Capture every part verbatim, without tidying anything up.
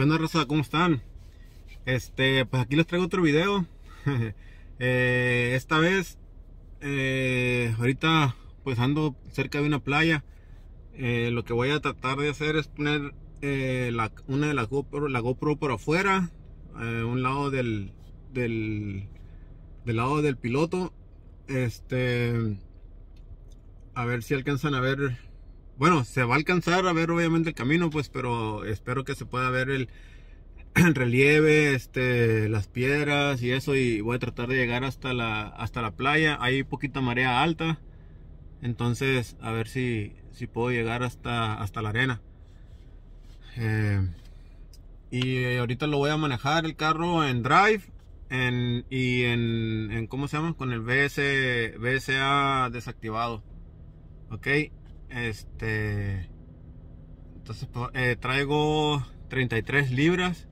¿Qué onda, raza? ¿Cómo están? Este, pues aquí les traigo otro video. eh, Esta vez eh, ahorita pues ando cerca de una playa. eh, Lo que voy a tratar de hacer es poner eh, la, una de las GoPro, la GoPro por afuera, eh, un lado del, del Del lado del piloto. Este, a ver si alcanzan a ver. Bueno, se va a alcanzar a ver obviamente el camino, pues, pero espero que se pueda ver el, el relieve, este, las piedras y eso. Y voy a tratar de llegar hasta la, hasta la playa. Hay poquita marea alta, entonces a ver si, si puedo llegar hasta, hasta la arena. Eh, y ahorita lo voy a manejar el carro en drive en, y en, en, ¿cómo se llama? Con el V S A desactivado, ok. Este, entonces eh, traigo treinta y tres libras,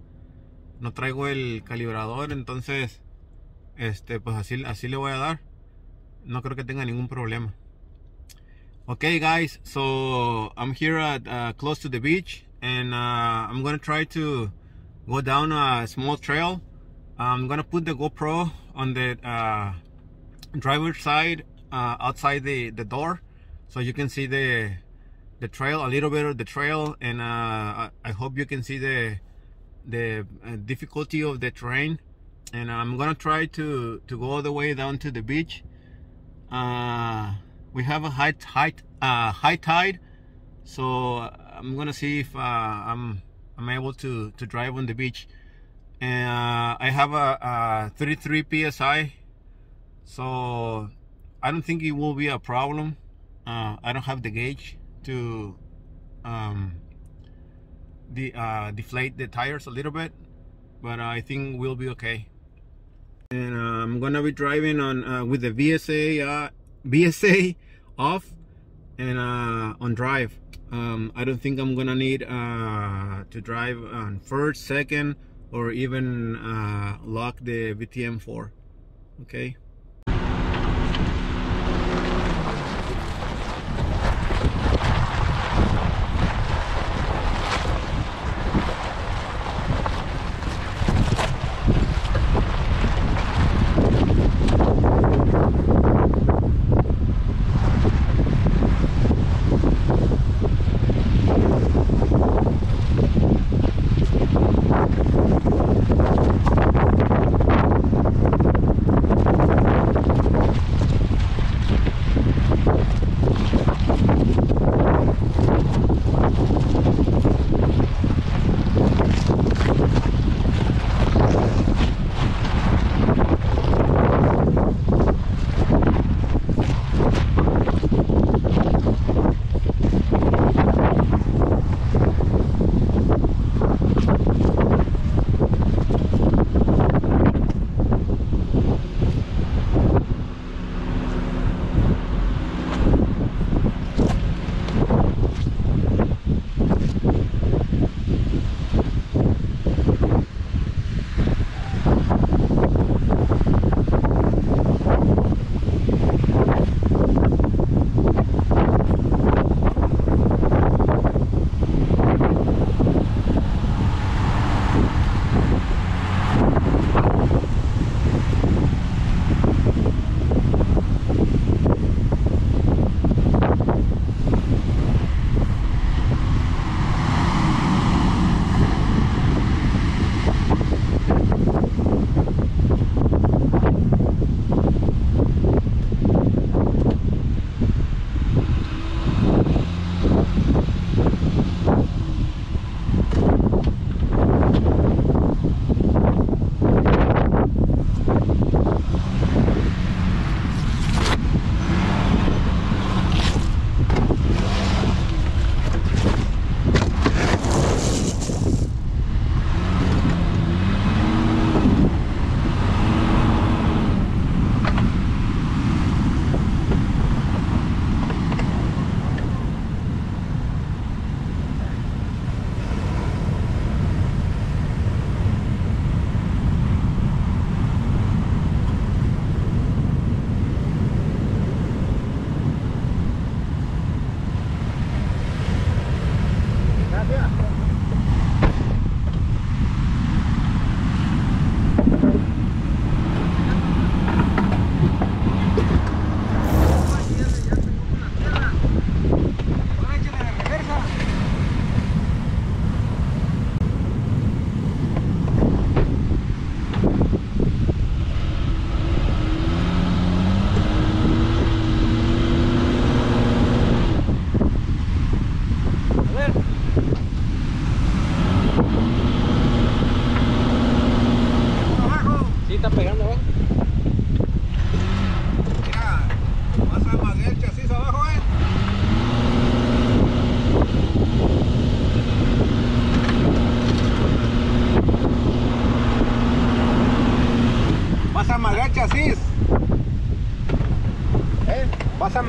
no traigo el calibrador, entonces este, pues así, así le voy a dar. No creo que tenga ningún problema. Okay guys, so I'm here at uh, close to the beach, and uh, I'm gonna try to go down a small trail. I'm gonna put the GoPro on the uh, driver's side, uh, outside the, the door, so you can see the the trail, a little bit of the trail, and uh, I, I hope you can see the the uh, difficulty of the terrain. And I'm gonna try to to go all the way down to the beach. Uh, we have a high height uh, high tide, so I'm gonna see if uh, I'm I'm able to to drive on the beach. And uh, I have a, a thirty-three P S I, so I don't think it will be a problem. Uh, I don't have the gauge to um, de uh, deflate the tires a little bit, but I think we'll be okay. And uh, I'm gonna be driving on uh, with the V S A off and uh, on drive. Um, I don't think I'm gonna need uh, to drive on first, second, or even uh, lock the V T M four. Okay.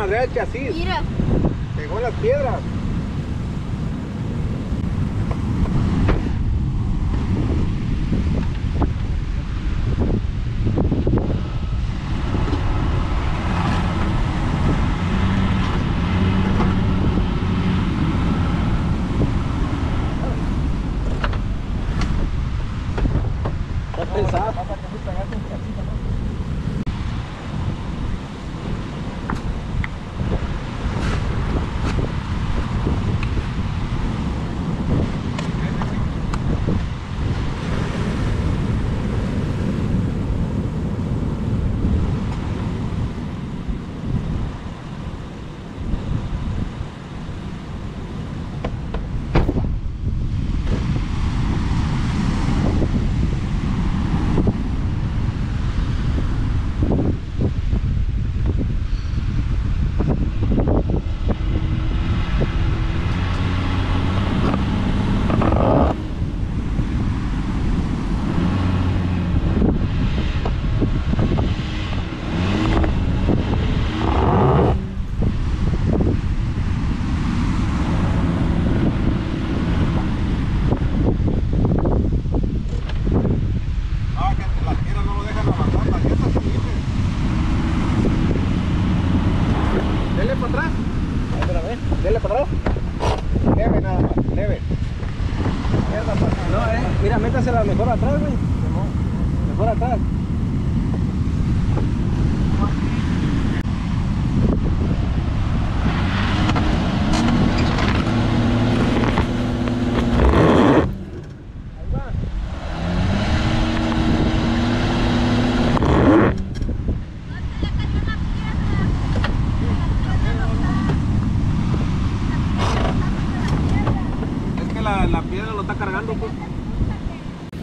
madrear el chasis. Mira. Pegó las piedras.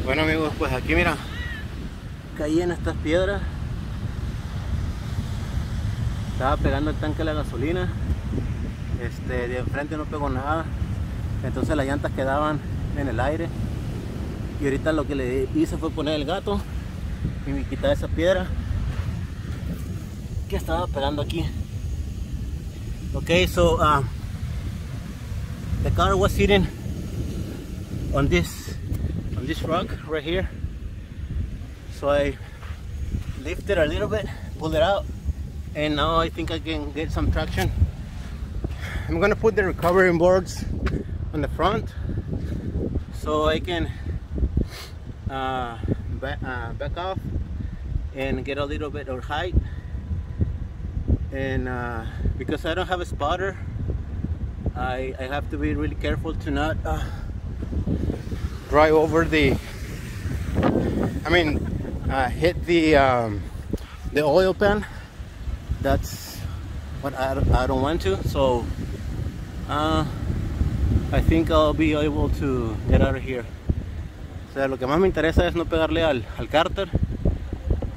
Bueno amigos, pues aquí mira, caí en estas piedras, estaba pegando el tanque de la gasolina, este, de enfrente no pegó nada, entonces las llantas quedaban en el aire y ahorita lo que le hice fue poner el gato y me quité esa piedra que estaba pegando aquí. Ok, so uh, the car was sitting on this on this rock right here, so I lift it a little bit, pull it out, and now I think I can get some traction. I'm gonna put the recovering boards on the front so I can uh, back, uh, back off and get a little bit of height, and uh, because I don't have a spotter, I, I have to be really careful to not uh, drive over the, I mean, uh, hit the um, the oil pan. That's what I don't, I don't want to. So uh, I think I'll be able to get out of here. O sea, lo que más me interesa es no pegarle al, al cárter.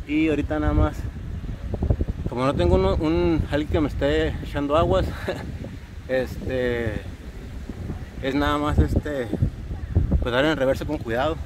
Y ahorita nada más, como no tengo uno, un alguien que me esté echando aguas, este es nada más este. Pues dar en reversa con cuidado.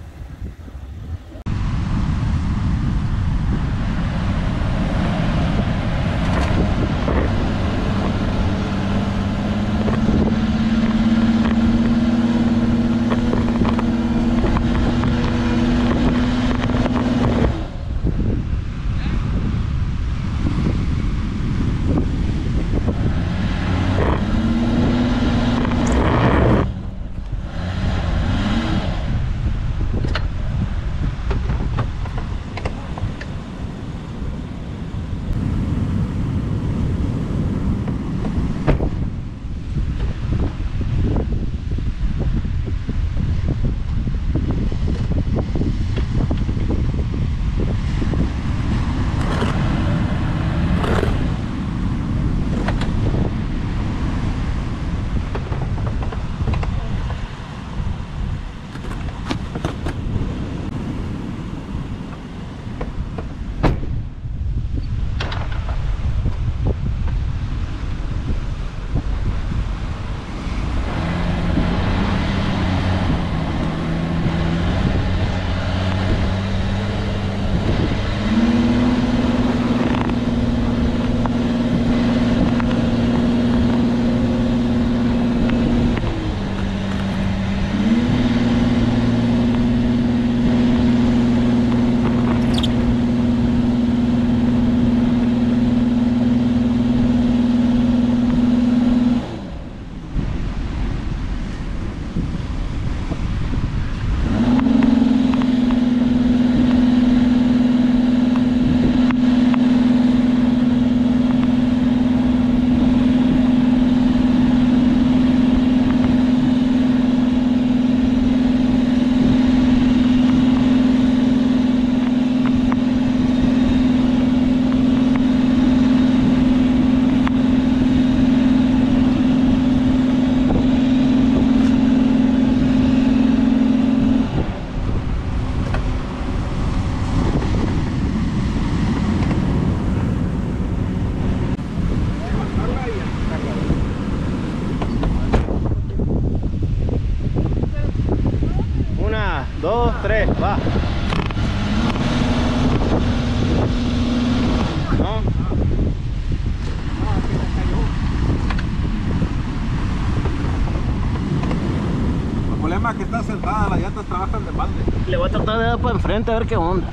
tres, va. ¿No? El problema es que está sentada, las llantas trabajan de balde. Le voy a tratar de dar para enfrente a ver qué onda.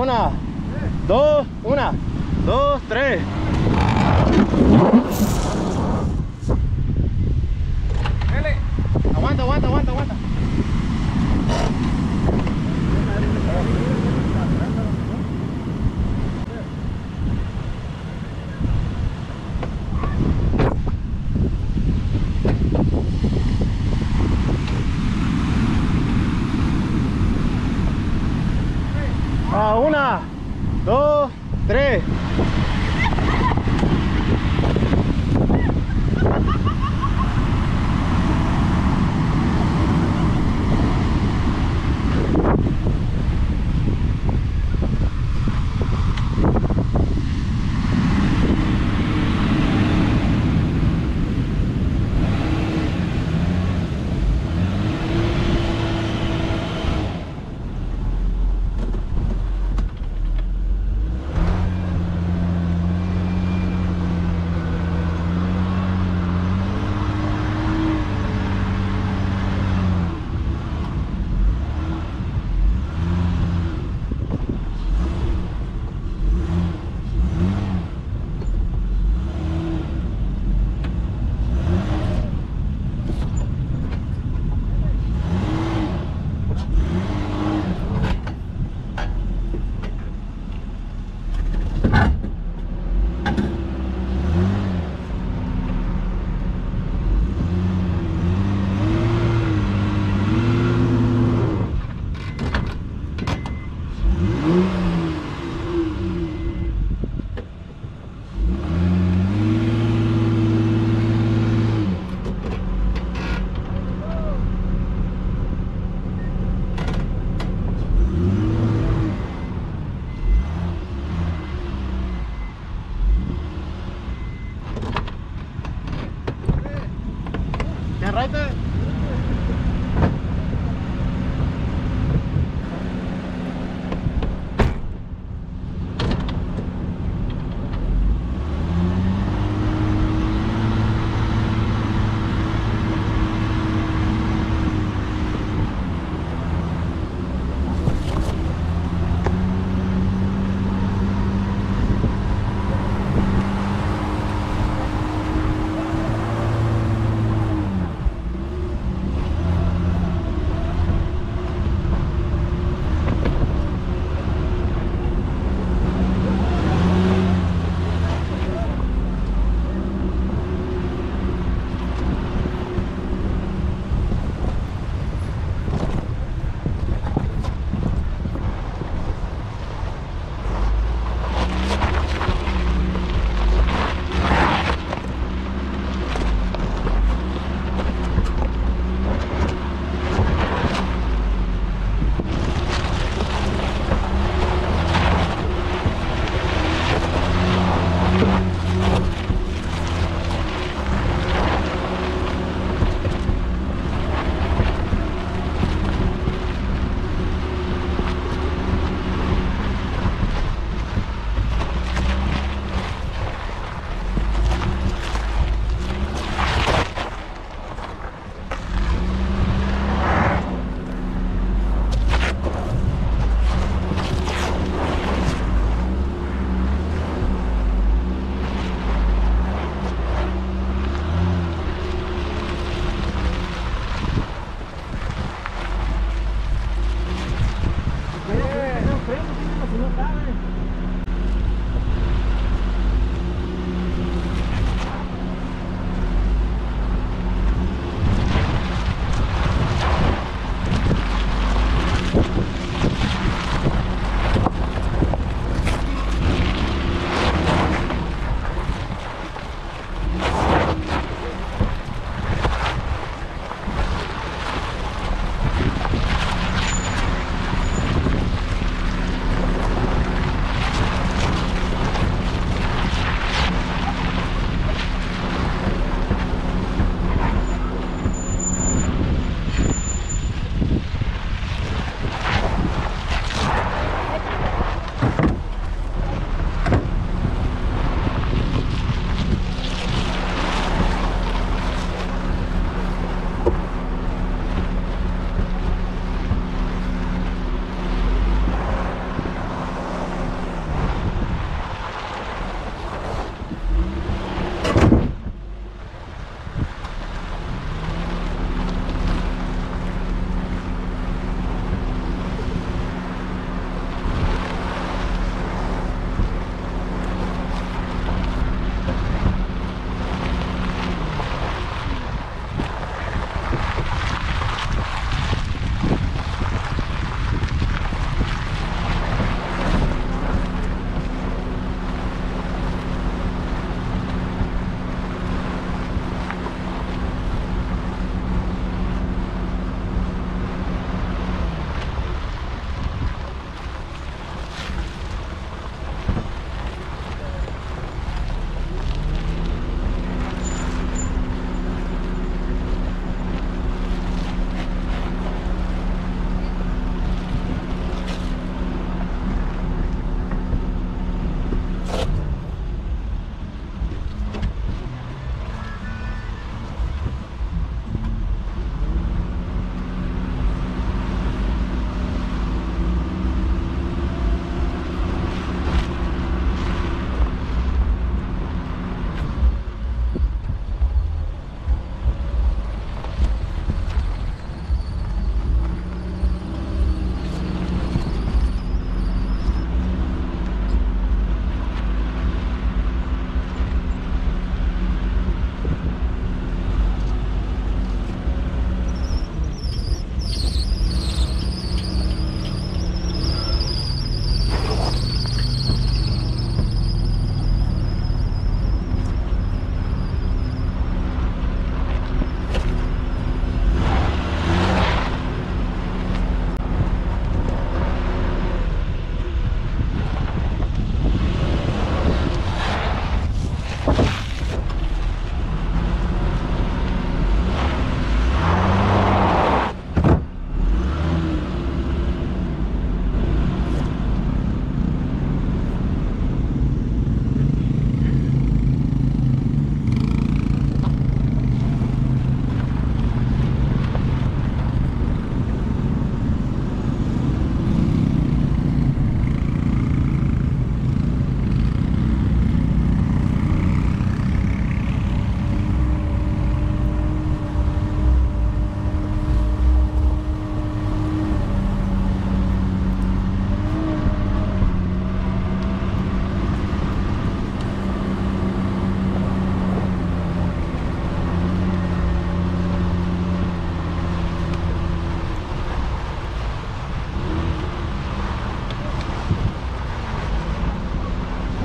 Una, dos, una, dos, tres. Dale. Aguanta, aguanta, aguanta, aguanta. Una, dos, tres.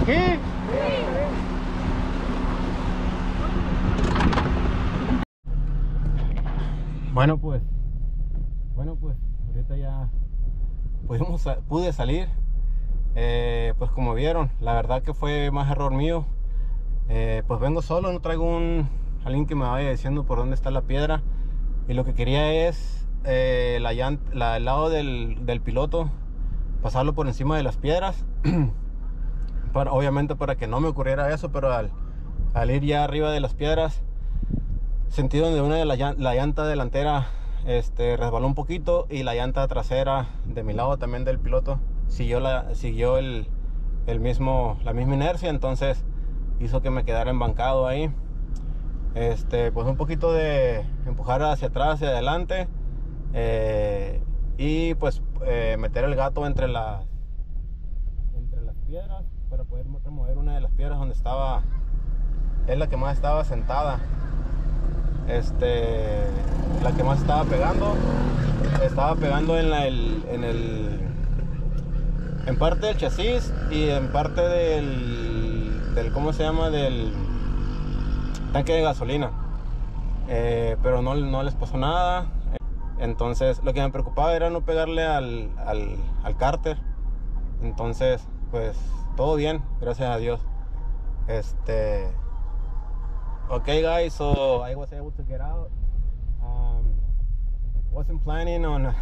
¿Qué? Bueno pues, bueno pues, ahorita ya pudimos, pude salir. Eh, pues como vieron, la verdad que fue más error mío. Eh, pues vengo solo, no traigo un alguien que me vaya diciendo por dónde está la piedra. Y lo que quería es eh, la llanta, la, el lado del, del piloto, pasarlo por encima de las piedras. Para, obviamente para que no me ocurriera eso, pero al, al ir ya arriba de las piedras, sentí donde una de la, la llanta delantera este, resbaló un poquito, y la llanta trasera de mi lado, también del piloto, siguió, la, siguió el, el mismo, la misma inercia. Entonces hizo que me quedara embancado ahí. Este, pues un poquito de empujar hacia atrás, hacia adelante, eh, y pues eh, meter el gato entre las, entre las piedras para poder remover una de las piedras donde estaba, es la que más estaba sentada, este, la que más estaba pegando, estaba pegando en, la, el, en, el, en parte del chasis y en parte del, del ¿cómo se llama? Del tanque de gasolina. eh, pero no, no les pasó nada. Entonces lo que me preocupaba era no pegarle al, al, al cárter. Entonces pues todo bien, gracias a Dios. Este, okay guys, so I was able to get out. um, wasn't planning on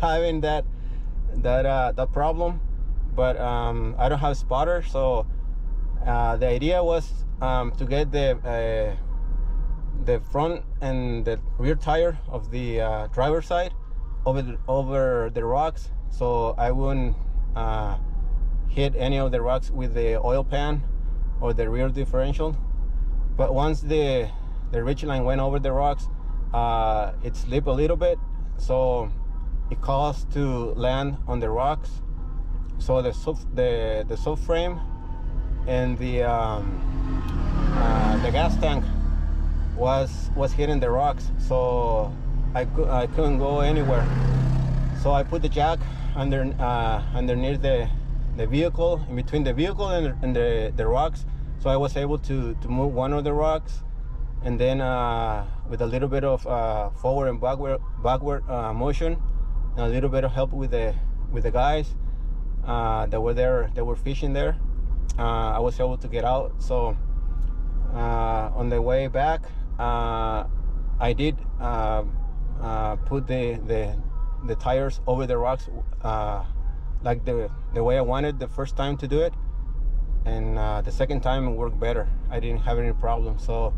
having that that, uh, that problem, but um, I don't have a spotter, so uh, the idea was Um, to get the uh, the front and the rear tire of the uh, driver's side over the, over the rocks, so I wouldn't uh, hit any of the rocks with the oil pan or the rear differential. But once the the Ridgeline went over the rocks, uh, it slipped a little bit, so it caused to land on the rocks. So the sub, the the subframe and the um, Uh, the gas tank was was hitting the rocks, so I, cu I couldn't go anywhere. So I put the jack under uh, underneath the the vehicle, in between the vehicle and, and the the rocks. So I was able to to move one of the rocks, and then uh, with a little bit of uh, forward and backward backward uh, motion, and a little bit of help with the with the guys uh, that were there, that were fishing there, uh, I was able to get out. So. Uh, on the way back, uh, I did uh, uh, put the, the the tires over the rocks, uh, like the the way I wanted the first time to do it, and uh, the second time it worked better. I didn't have any problem. So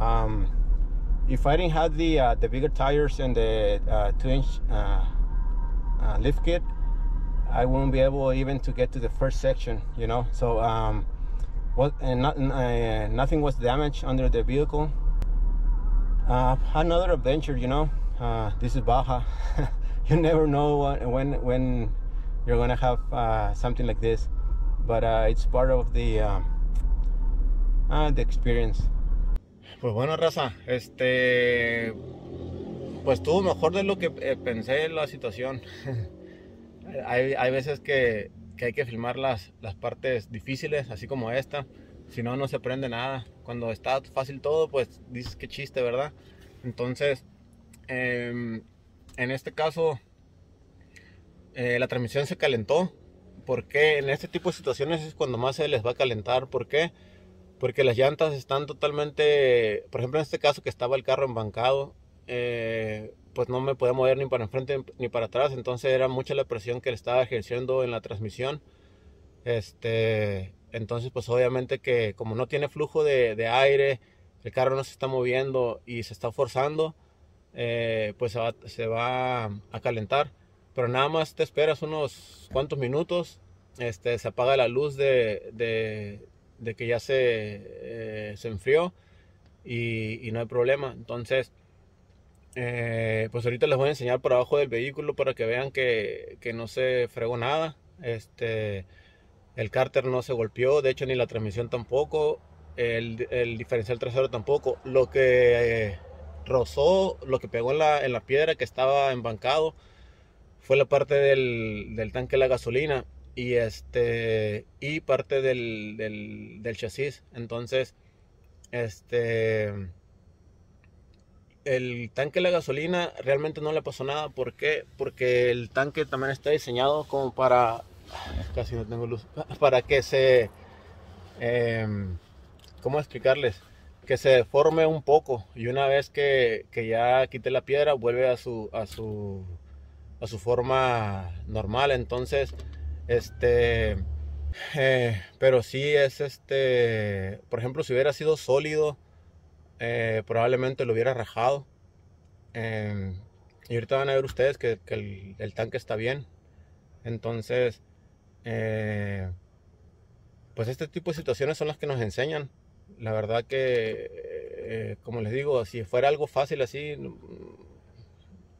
um, if I didn't have the uh, the bigger tires and the uh, two inch uh, uh, lift kit, I wouldn't be able even to get to the first section, you know. So. Um, What, and not, uh, nothing was damaged under the vehicle. Uh, another adventure, you know. Uh, this is Baja. You never know when when you're gonna have uh, something like this, but uh, it's part of the um, uh, the experience. Pues bueno, raza, este, pues estuvo mejor de lo que pensé la situación. hay hay veces que que hay que filmar las, las partes difíciles, así como esta, si no, no se aprende nada. Cuando está fácil todo, pues dices qué chiste, ¿verdad? Entonces, eh, en este caso, eh, la transmisión se calentó, porque en este tipo de situaciones es cuando más se les va a calentar. ¿Por qué? Porque las llantas están totalmente, por ejemplo en este caso que estaba el carro embancado, eh, pues no me podía mover ni para enfrente ni para atrás, entonces era mucha la presión que le estaba ejerciendo en la transmisión. Este, entonces pues obviamente que como no tiene flujo de, de aire, el carro no se está moviendo y se está forzando, eh, pues se va, se va a calentar, pero nada más te esperas unos cuantos minutos, este, se apaga la luz de, de, de que ya se, eh, se enfrió y, y no hay problema. Entonces Eh, pues ahorita les voy a enseñar por abajo del vehículo para que vean que, que no se fregó nada. Este, el cárter no se golpeó, de hecho ni la transmisión tampoco, el, el diferencial trasero tampoco. Lo que eh, rozó, lo que pegó en la, en la piedra que estaba embancado fue la parte del, del tanque de la gasolina. y este y parte del, del, del chasis. Entonces este el tanque de la gasolina realmente no le pasó nada. ¿Por qué? Porque el tanque también está diseñado como para, casi no tengo luz, para que se eh, ¿cómo explicarles? Que se deforme un poco, y una vez que, que ya quité la piedra vuelve a su a su a su forma normal. Entonces este eh, pero si sí es este por ejemplo, si hubiera sido sólido, eh, probablemente lo hubiera rajado, eh, y ahorita van a ver ustedes que, que el, el tanque está bien. Entonces eh, pues este tipo de situaciones son las que nos enseñan. La verdad que, eh, como les digo, si fuera algo fácil así,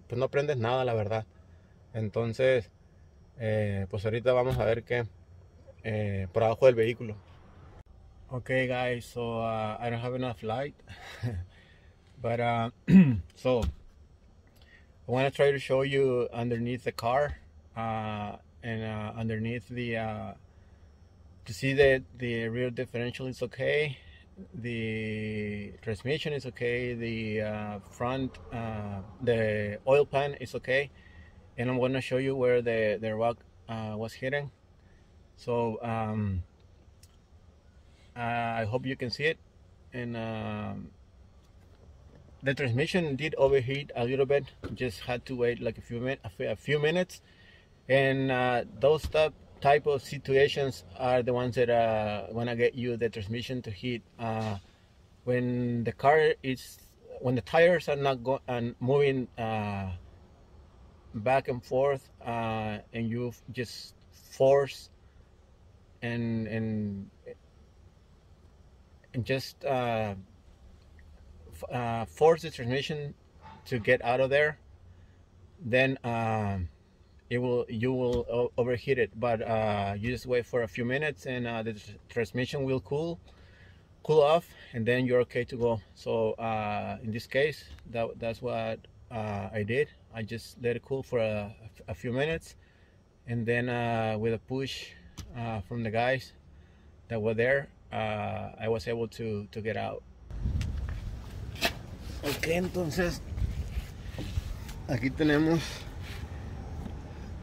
pues no aprendes nada, la verdad. Entonces, eh, pues ahorita vamos a ver qué, eh, por abajo del vehículo. Okay, guys, so uh, I don't have enough light, but uh, so I want to try to show you underneath the car, uh, and uh, underneath the, uh, to see that the rear differential is okay. The transmission is okay, the uh, front, uh, the oil pan is okay, and I'm going to show you where the, the rock uh, was hidden. So um, uh, I hope you can see it. And uh, the transmission did overheat a little bit, just had to wait like a few, min a few minutes. And uh, those steps type of situations are the ones that uh, wanna get you the transmission to heat uh, when the car is when the tires are not going and moving uh, back and forth, uh, and you just force and and and just uh, uh, force the transmission to get out of there, then. Uh, It will, you will overheat it, but uh, you just wait for a few minutes, and uh, the tr transmission will cool, cool off, and then you're okay to go. So uh, in this case, that that's what uh, I did. I just let it cool for a, a few minutes, and then uh, with a push uh, from the guys that were there, uh, I was able to to get out. Okay, entonces aquí tenemos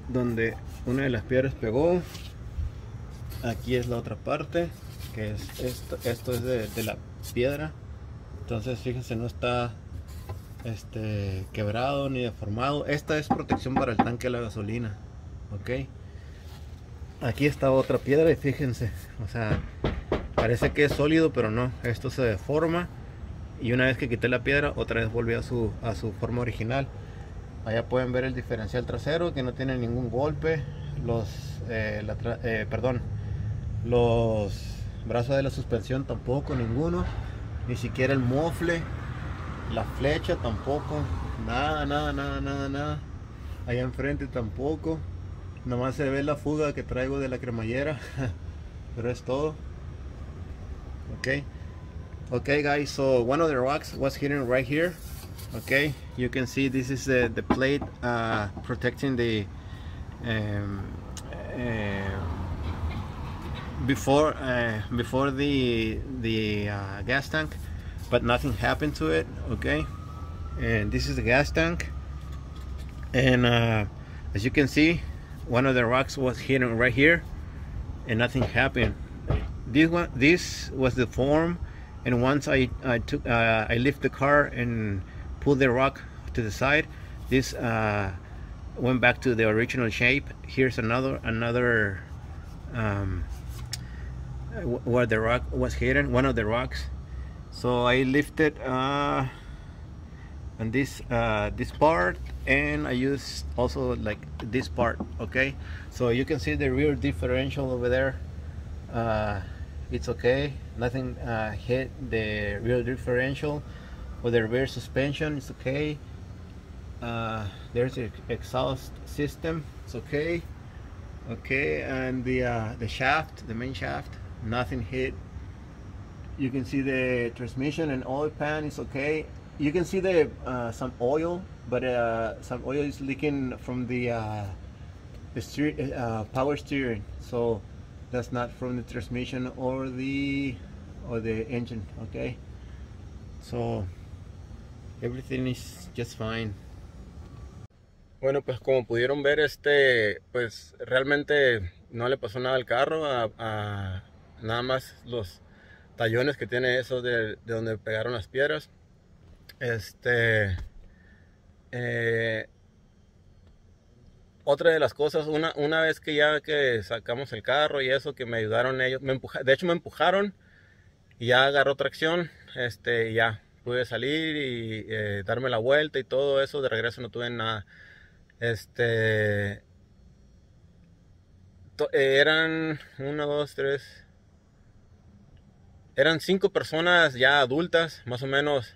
donde una de las piedras pegó. Aquí es la otra parte, que es esto, esto es de, de la piedra. Entonces fíjense, no está este quebrado ni deformado. Esta es protección para el tanque de la gasolina, ok. Aquí está otra piedra y fíjense, o sea, parece que es sólido, pero no, esto se deforma, y una vez que quité la piedra otra vez volvió a su, a su forma original. Allá pueden ver el diferencial trasero, que no tiene ningún golpe. Los, eh, la eh, perdón, los brazos de la suspensión tampoco, ninguno. Ni siquiera el mofle, la flecha tampoco. Nada, nada, nada, nada, nada. Allá enfrente tampoco. Nomás se ve la fuga que traigo de la cremallera. Pero es todo. Ok. Ok, guys, so one of the rocks was hidden right here. Okay, you can see this is the, the plate uh, protecting the um, uh, before uh, before the the uh, gas tank, but nothing happened to it. Okay, and this is the gas tank, and uh, as you can see, one of the rocks was hidden right here, and nothing happened. This one, this was the form, and once I I took uh, I left the car and pull the rock to the side, this uh, went back to the original shape. Here's another another um, where the rock was hidden, one of the rocks. So I lifted uh, on this uh, this part, and I used also like this part. Okay, so you can see the rear differential over there. Uh, it's okay, nothing uh, hit the rear differential. With the rear suspension, it's okay. Uh, there's the exhaust system, it's okay. Okay, and the uh, the shaft, the main shaft, nothing hit. You can see the transmission and oil pan, it's okay. You can see the uh, some oil, but uh, some oil is leaking from the uh, the steer, uh, power steering, so that's not from the transmission or the or the engine. Okay, so everything is just fine. Bueno, pues como pudieron ver, este, pues realmente no le pasó nada al carro, a, a nada más los tallones que tiene esos de, de donde pegaron las piedras. Este, eh, otra de las cosas, una, una vez que ya que sacamos el carro y eso, que me ayudaron ellos, me empuja, de hecho me empujaron y ya agarró tracción, este, y ya pude salir y eh, darme la vuelta y todo eso. De regreso no tuve nada. Este, eran una, dos, tres, eran cinco personas ya adultas, más o menos,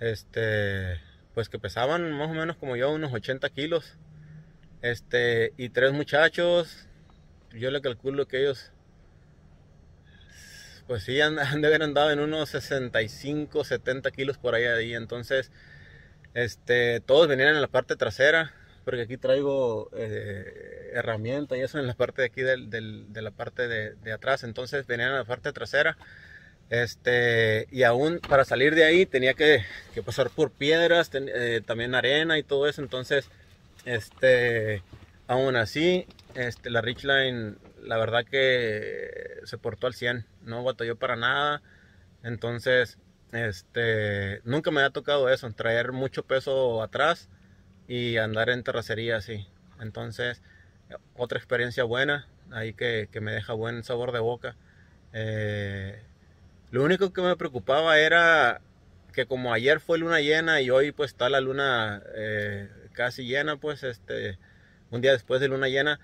este, pues que pesaban más o menos como yo, unos ochenta kilos, este, y tres muchachos. Yo le calculo que ellos, pues sí, han, han de haber andado en unos sesenta y cinco, setenta kilos por ahí, ahí, entonces. Este, todos venían en la parte trasera, porque aquí traigo eh, herramienta y eso en la parte de aquí del, del, de la parte de, de atrás. Entonces venían en la parte trasera, este, y aún para salir de ahí tenía que, que pasar por piedras, ten, eh, también arena y todo eso. Entonces, este, aún así, este, la Ridgeline, la verdad que se portó al cien, no batalló para nada. Entonces, este, nunca me ha tocado eso, traer mucho peso atrás y andar en terracería así. Entonces, otra experiencia buena, ahí que, que me deja buen sabor de boca. Eh, lo único que me preocupaba era que como ayer fue luna llena y hoy pues está la luna eh, casi llena, pues este, un día después de luna llena,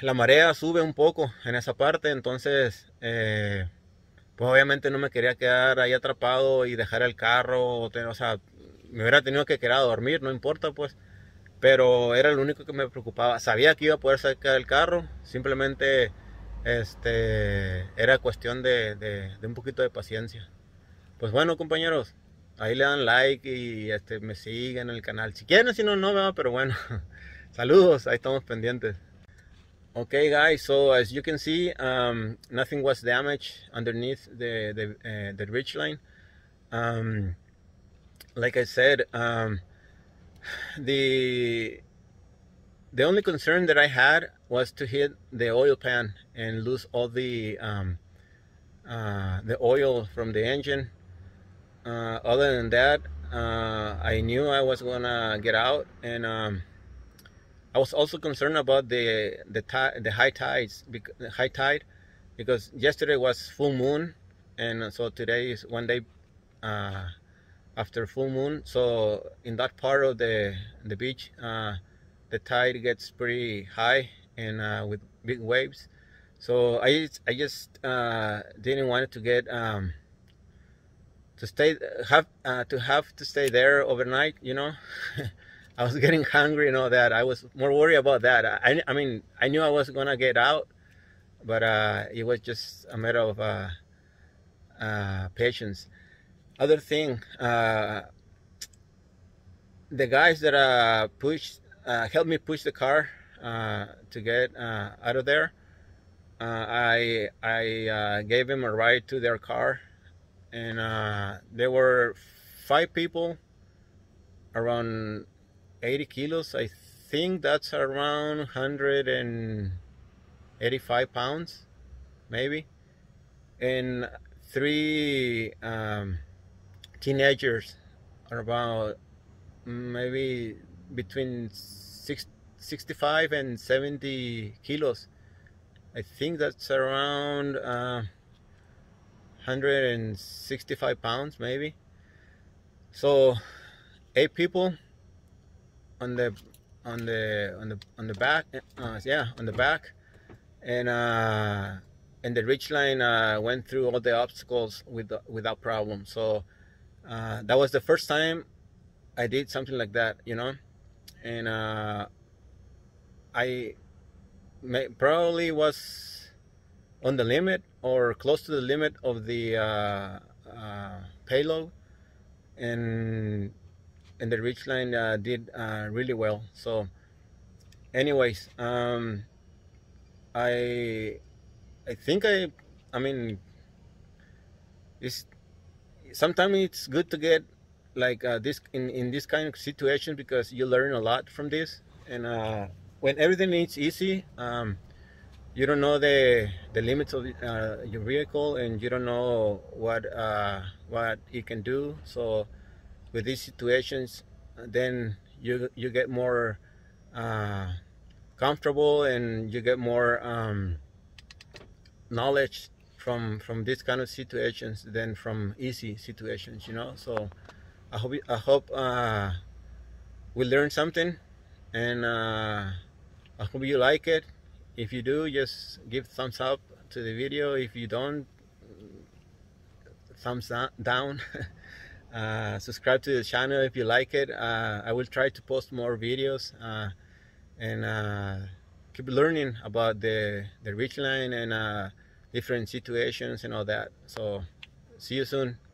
la marea sube un poco en esa parte. Entonces, eh, pues obviamente no me quería quedar ahí atrapado y dejar el carro, o sea, me hubiera tenido que quedar a dormir, no importa pues, pero era lo único que me preocupaba. Sabía que iba a poder sacar el carro, simplemente este, era cuestión de, de, de un poquito de paciencia. Pues bueno, compañeros, ahí le dan like y este, me siguen en el canal, si quieren, si no, no, ¿verdad? Pero bueno, saludos, ahí estamos pendientes. Okay guys, so as you can see, um, nothing was damaged underneath the the, uh, the Ridgeline. Um, like I said, um, the the only concern that I had was to hit the oil pan and lose all the um, uh, the oil from the engine. Uh, other than that, uh, I knew I was gonna get out, and um, I was also concerned about the the, the high tides, the high tide, because yesterday was full moon, and so today is one day uh, after full moon. So in that part of the the beach, uh, the tide gets pretty high and uh, with big waves. So I I just uh, didn't want to get um, to stay have uh, to have to stay there overnight, you know. I was getting hungry and all that. I was more worried about that. I, I mean, I knew I was gonna get out, but uh, it was just a matter of uh, uh, patience. Other thing, uh, the guys that uh, pushed, uh, helped me push the car uh, to get uh, out of there, uh, I, I uh, gave them a ride to their car, and uh, there were five people around eighty kilos, I think that's around one hundred eighty-five pounds, maybe, and three um, teenagers are about maybe between sixty-five and seventy kilos. I think that's around uh, one hundred sixty-five pounds, maybe. So eight people on the on the on the on the back, uh, yeah, on the back, and uh, and the Ridgeline uh, went through all the obstacles with, without problem. So uh, that was the first time I did something like that, you know, and uh, I may, probably was on the limit or close to the limit of the uh, uh, payload, and. And the Ridgeline uh, did uh, really well. So anyways, um, I I think I I mean it's sometimes it's good to get like uh, this in in this kind of situation, because you learn a lot from this. And uh, when everything is easy, um, you don't know the the limits of uh, your vehicle, and you don't know what uh, what it can do. So with these situations, then you you get more uh, comfortable, and you get more um, knowledge from from these kind of situations than from easy situations, you know. So I hope I hope uh, we learn something, and uh, I hope you like it. If you do, just give thumbs up to the video. If you don't, thumbs down. Uh, subscribe to the channel if you like it. uh, I will try to post more videos, uh, and uh, keep learning about the, the Ridgeline and uh, different situations and all that. So see you soon.